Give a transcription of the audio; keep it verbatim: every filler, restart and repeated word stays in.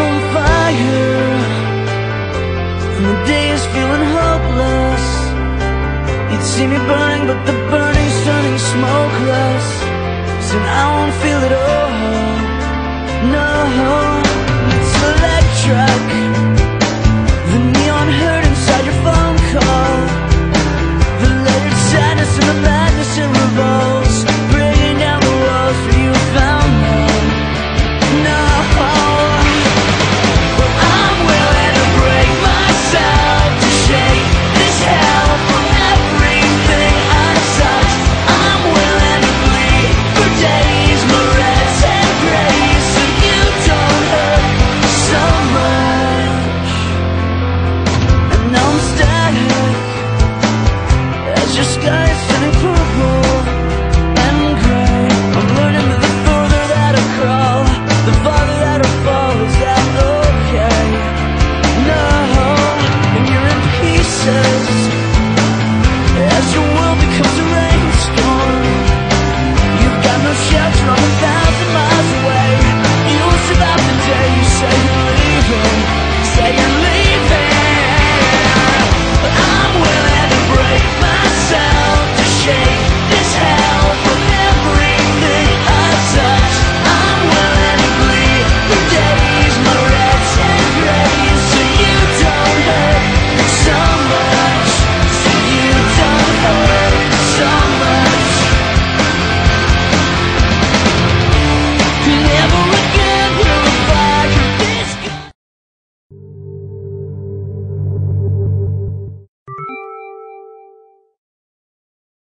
I'm on fire, and the day is feeling hopeless. You'd see me burning, but the burning's turning smokeless. Soon I won't feel it all, no. It's electric.